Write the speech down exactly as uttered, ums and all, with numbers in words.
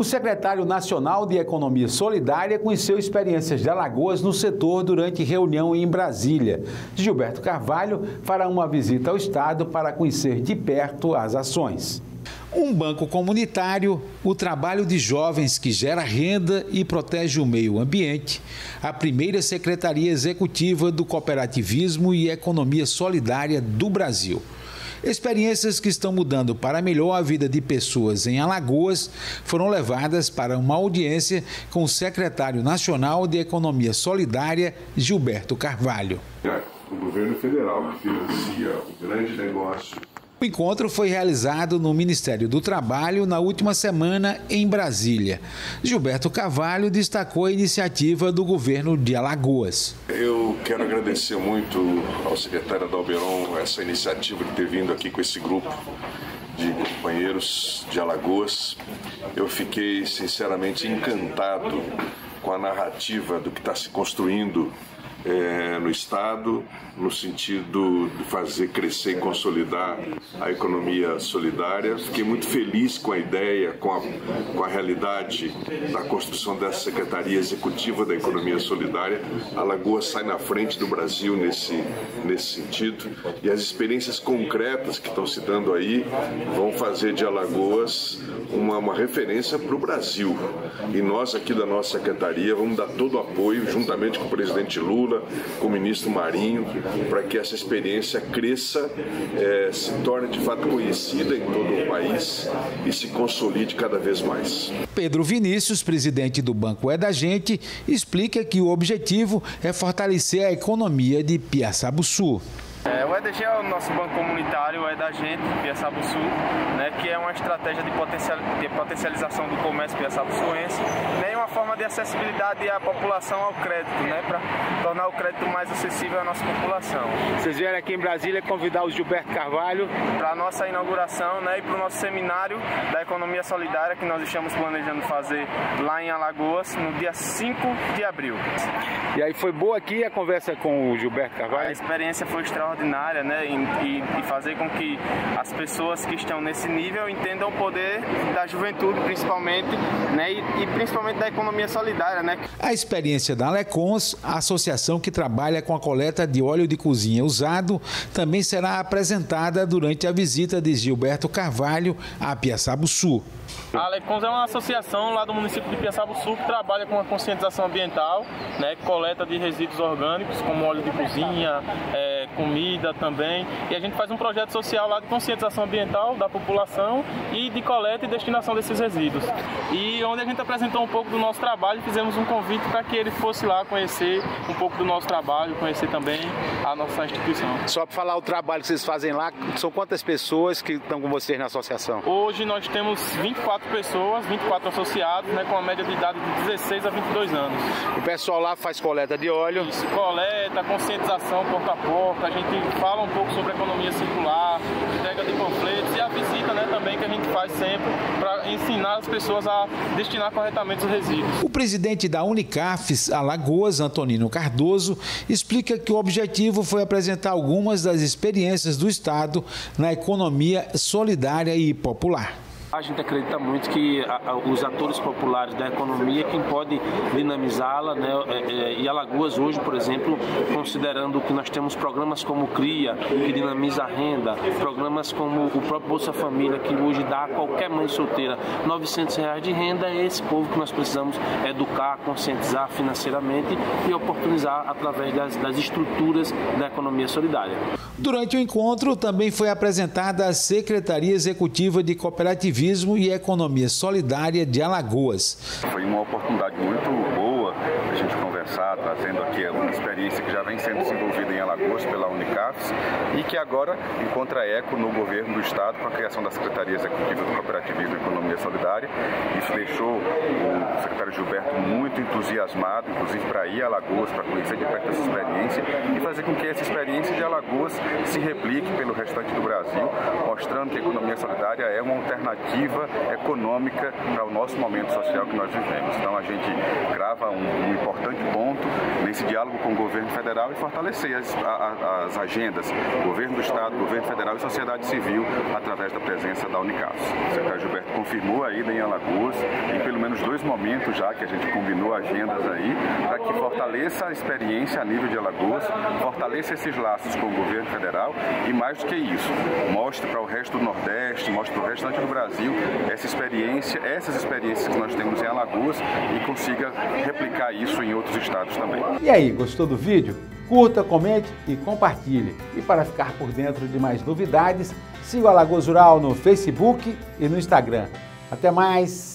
O secretário nacional de Economia Solidária conheceu experiências de Alagoas no setor durante reunião em Brasília. Gilberto Carvalho fará uma visita ao estado para conhecer de perto as ações. Um banco comunitário, o trabalho de jovens que gera renda e protege o meio ambiente, a primeira secretaria executiva do cooperativismo e economia solidária do Brasil. Experiências que estão mudando para melhor a vida de pessoas em Alagoas foram levadas para uma audiência com o secretário nacional de Economia Solidária, Gilberto Carvalho. O governo federal financia o grande negócio. O encontro foi realizado no Ministério do Trabalho na última semana em Brasília. Gilberto Carvalho destacou a iniciativa do governo de Alagoas. Eu quero agradecer muito ao secretário Adalberon essa iniciativa de ter vindo aqui com esse grupo de companheiros de Alagoas. Eu fiquei sinceramente encantado com a narrativa do que está se construindo É, no estado, no sentido de fazer crescer e consolidar a economia solidária. Fiquei muito feliz com a ideia, com a, com a realidade da construção dessa Secretaria Executiva da Economia Solidária. Alagoas sai na frente do Brasil nesse, nesse sentido, e as experiências concretas que estão se dando aí vão fazer de Alagoas uma, uma referência para o Brasil. E nós aqui da nossa Secretaria vamos dar todo o apoio, juntamente com o presidente Lula, com o ministro Marinho, para que essa experiência cresça, é, se torne de fato conhecida em todo o país e se consolide cada vez mais. Pedro Vinícius, presidente do Banco É da Gente, explica que o objetivo é fortalecer a economia de Piaçabuçu. É, o E D G é o nosso banco comunitário, o É da Gente, Piaçabuçu, né, que é uma estratégia de, potencial, de potencialização do comércio piaçabuçuense, né, e uma forma de acessibilidade à população ao crédito, né, para tornar o crédito mais acessível à nossa população. Vocês vieram aqui em Brasília convidar o Gilberto Carvalho para a nossa inauguração, né, e para o nosso seminário da economia solidária que nós estamos planejando fazer lá em Alagoas no dia cinco de abril. E aí foi boa aqui a conversa com o Gilberto Carvalho? A experiência foi extraordinária. Ordinária, né, e, e fazer com que as pessoas que estão nesse nível entendam o poder da juventude, principalmente, né, e, e principalmente da economia solidária, né. A experiência da Alecons, a associação que trabalha com a coleta de óleo de cozinha usado, também será apresentada durante a visita de Gilberto Carvalho a Piaçabuçu. A Alecons é uma associação lá do município de Piaçabuçu que trabalha com a conscientização ambiental, né, coleta de resíduos orgânicos, como óleo de cozinha, é, comida também. E a gente faz um projeto social lá de conscientização ambiental da população e de coleta e destinação desses resíduos. E onde a gente apresentou um pouco do nosso trabalho, fizemos um convite para que ele fosse lá conhecer um pouco do nosso trabalho, conhecer também a nossa instituição. Só para falar o trabalho que vocês fazem lá, são quantas pessoas que estão com vocês na associação? Hoje nós temos vinte e quatro pessoas, vinte e quatro associados, né, com a média de idade de dezesseis a vinte e dois anos. O pessoal lá faz coleta de óleo? Isso, coleta, conscientização porta a porta, a gente fala um pouco sobre economia circular, entrega de panfletos e a visita, né, também que a gente faz sempre para ensinar as pessoas a destinar corretamente os resíduos. O presidente da Unicafes Alagoas, Antonino Cardoso, explica que o objetivo foi apresentar algumas das experiências do estado na economia solidária e popular. A gente acredita muito que os atores populares da economia quem pode dinamizá-la, né? E Alagoas hoje, por exemplo, considerando que nós temos programas como o CRIA, que dinamiza a renda, programas como o próprio Bolsa Família, que hoje dá a qualquer mãe solteira novecentos reais de renda, é esse povo que nós precisamos educar, conscientizar financeiramente e oportunizar através das, das estruturas da economia solidária. Durante o encontro, também foi apresentada a Secretaria Executiva de Cooperativismo e Economia Solidária de Alagoas. Foi uma oportunidade muito boa a gente conversar, trazendo aqui uma experiência que já vem sendo desenvolvida em Alagoas pela Unicafes e que agora encontra eco no governo do estado com a criação da Secretaria Executiva do Cooperativismo e Economia Solidária. Isso deixou o secretário Gilberto muito entusiasmado, inclusive para ir a Alagoas, para conhecer de perto essa experiência e fazer com que essa experiência de Alagoas se replique pelo restante do Brasil, mostrando que a economia solidária é uma alternativa econômica para o nosso momento social que nós vivemos. Então a gente grava um, um importante ponto nesse diálogo com o governo federal e fortalecer as, a, as agendas governo do Estado, governo federal e sociedade civil através da presença da Unicafes. O secretário Gilberto confirmou a ida em Alagoas em pelo menos dois momentos já que a gente combinou agendas aí para que fortaleça a experiência a nível de Alagoas, fortaleça esses laços com o governo federal e mais do que isso, mostre para o resto do Nordeste, mostre para o restante do Brasil essa experiência, essas experiências que nós temos em Alagoas e consiga replicar isso em outros estados também. E aí, gostou do vídeo? Curta, comente e compartilhe. E para ficar por dentro de mais novidades, siga o Alagoas Rural no Facebook e no Instagram. Até mais!